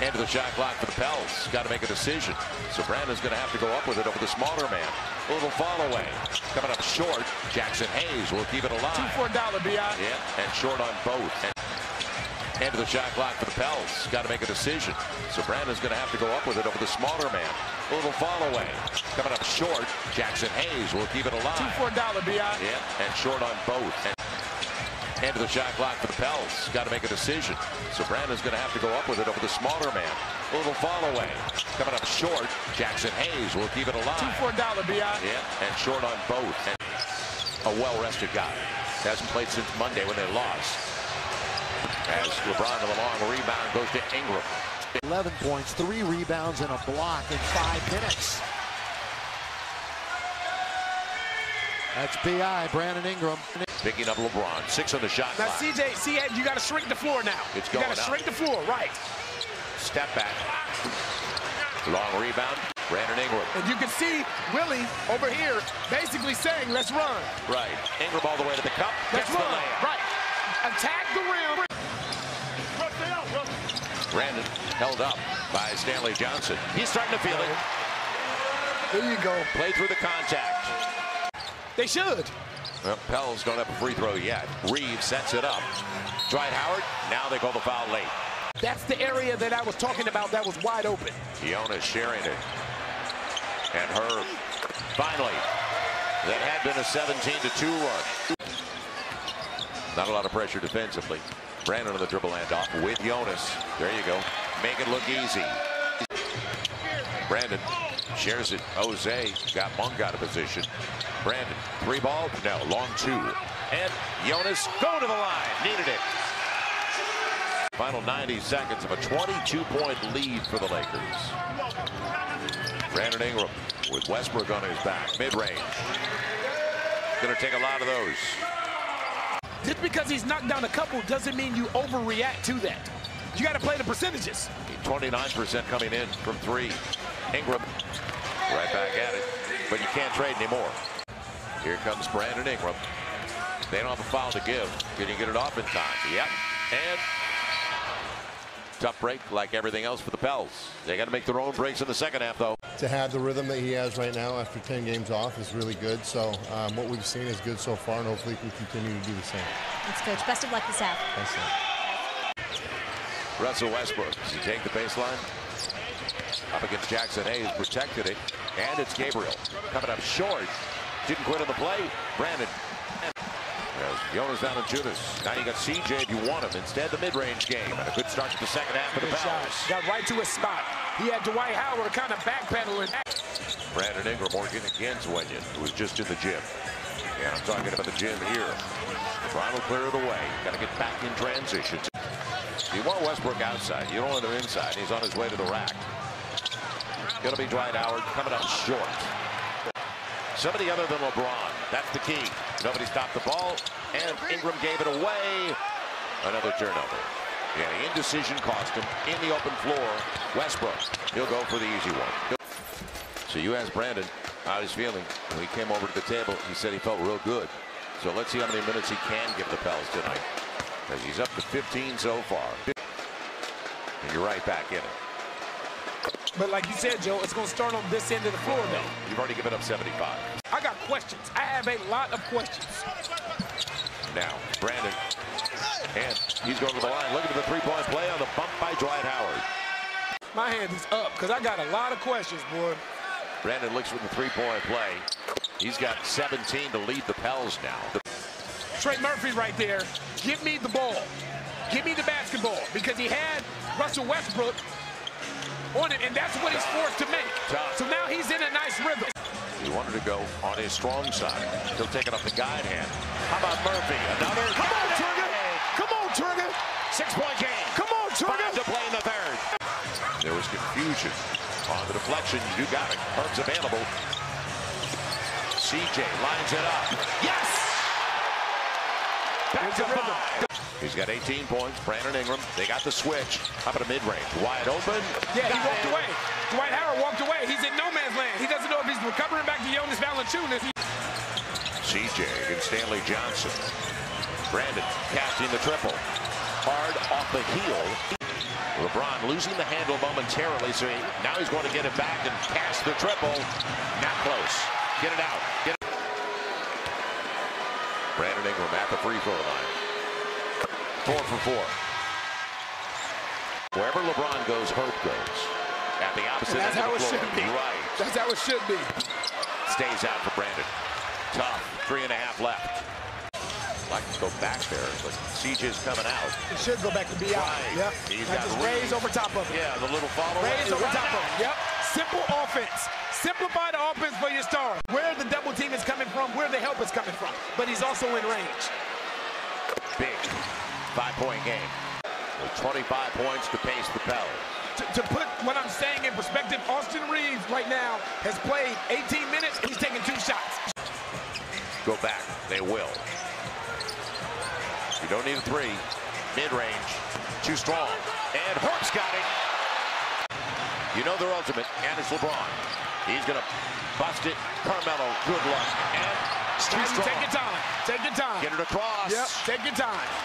End of the shot clock for the Pelts. Got to make a decision. So Brandon's going to have to go up with it over the smaller man. A little fall away. Coming up short. Jackson Hayes will keep it alive. $2 for $1, B.I. Yeah, and short on both. End of the shot clock for the Pelts. Got to make a decision. So Brandon's going to have to go up with it over the smaller man. A little fall away. Coming up short. Jackson Hayes will keep it alive. $2 for $1, B.I. Yeah, and short on both. End of the shot clock for the Pelts. Got to make a decision. So Brandon's going to have to go up with it over the smaller man. A little fall away. Coming up short. Jackson Hayes will keep it alive. $2 for $1, B.I. Yeah, and short on both. And a well-rested guy. Hasn't played since Monday when they lost. As LeBron with a long rebound goes to Ingram. 11 points, 3 rebounds, and a block in 5 minutes. That's B.I., Brandon Ingram. Picking up LeBron. 6 on the shot clock. Now, CJ, you got to shrink the floor now. It's going up. You got to shrink the floor, right. Step back. Long rebound, Brandon Ingram. And you can see Willie over here basically saying, let's run. Right. Ingram all the way to the cup. Let's run. Right. Attack the rim. Brandon held up by Stanley Johnson. He's starting to feel it. There you go. Play through the contact. They should. Well, Pelts don't have a free throw yet. Reeves sets it up. Dwight Howard, now they call the foul late. That's the area that I was talking about that was wide open. Jonas sharing it. And her, finally, that had been a 17-2 run. Not a lot of pressure defensively. Brandon on the dribble handoff with Jonas. There you go. Make it look easy. Brandon shares it. Jose got Monk out of position. Brandon, 3-ball. No, long 2. And Jonas go to the line. Needed it. Final 90 seconds of a 22-point lead for the Lakers. Brandon Ingram with Westbrook on his back. Mid-range. Going to take a lot of those. Just because he's knocked down a couple doesn't mean you overreact to that. You got to play the percentages. 29% coming in from 3. Ingram right back at it, but you can't trade anymore. Here comes Brandon Ingram. They don't have a foul to give. Can you get it off in time? Yep. And tough break like everything else for the Pelts. They got to make their own breaks in the second half, though. To have the rhythm that he has right now after 10 games off is really good. So what we've seen is good so far, and hopefully we can continue to do the same. Thanks, Coach. Best of luck this half. Thanks, man. Russell Westbrook, does he take the baseline? Up against Jackson Hayes, protected it, and it's Gabriel. Coming up short, didn't quit on the play. Brandon. There's Jonas Valanciunas. Now you got CJ if you want him. Instead, the mid-range game. And a good start to the second half for the Pelts. Got right to his spot. He had Dwight Howard kind of backpedaling. Brandon Ingram working against Wenyon, who was just in the gym. Yeah, I'm talking about the gym here. LeBron will clear it away. Got to get back in transition. You want Westbrook outside. You don't want him inside. He's on his way to the rack. Going to be Dwight Howard coming up short. Somebody other than LeBron. That's the key. Nobody stopped the ball, and Ingram gave it away. Another turnover. Yeah, the indecision cost him in the open floor. Westbrook, he'll go for the easy one. So you asked Brandon how he's feeling. When he came over to the table, he said he felt real good. So let's see how many minutes he can give the Pelts tonight. As he's up to 15 so far. And you're right back in it. But like you said, Joe, it's going to start on this end of the floor, though. You've already given up 75. I got questions. I have a lot of questions. Now, Brandon, and he's going to the line. Looking for the three-point play on the bump by Dwight Howard. My hand is up because I got a lot of questions, boy. Brandon looks for the three-point play. He's got 17 to lead the Pelts now. Trey Murphy right there. Give me the ball. Give me the basketball because he had Russell Westbrook on it, and that's what he's forced to make. So now he's in a nice rhythm. He wanted to go on his strong side. He'll take it off the guide hand. How about Murphy? Another. Come on, Trigger! Come on, Trigger! 6-point game. Come on, Trigger! 5 to play in the third. There was confusion on the deflection. You got it. Herb's available. CJ lines it up. Yes! Back to rhythm. He's got 18 points. Brandon Ingram. They got the switch. How about a mid-range? Wide open. Yeah, he walked away. Dwight Howard walked away. He's in no man's land. He doesn't know if he's recovering back to Jonas Valanciunas. CJ and Stanley Johnson. Brandon casting the triple. Hard off the heel. LeBron losing the handle momentarily, so now he's going to get it back and pass the triple. Not close. Get it out. Get it. Brandon Ingram at the free throw line. 4 for 4. Wherever LeBron goes, Hope goes. At the opposite end of the floor. Right. That's how it should be. Stays out for Brandon. Tough. 3.5 left. Like to go back there, but CJ's coming out. He should go back to be out. Yep. He's got just raise over top of him. Yeah, the little follow. Raise over top of him. Yep. Simple offense. Simplify the offense for your stars. Where the double team is coming from, where the help is coming from. But he's also in range. Big 5-point game. With 25 points to pace the Pelts. To put what I'm saying in perspective, Austin Reeves right now has played 18 minutes. He's taking 2 shots. Go back. They will. You don't need a 3. Mid-range. Too strong. And Hort's got it. You know their ultimate, and it's LeBron. He's going to bust it. Carmelo, good luck. And it's too strong. Take your time. Take your time. Get it across. Yep, take your time.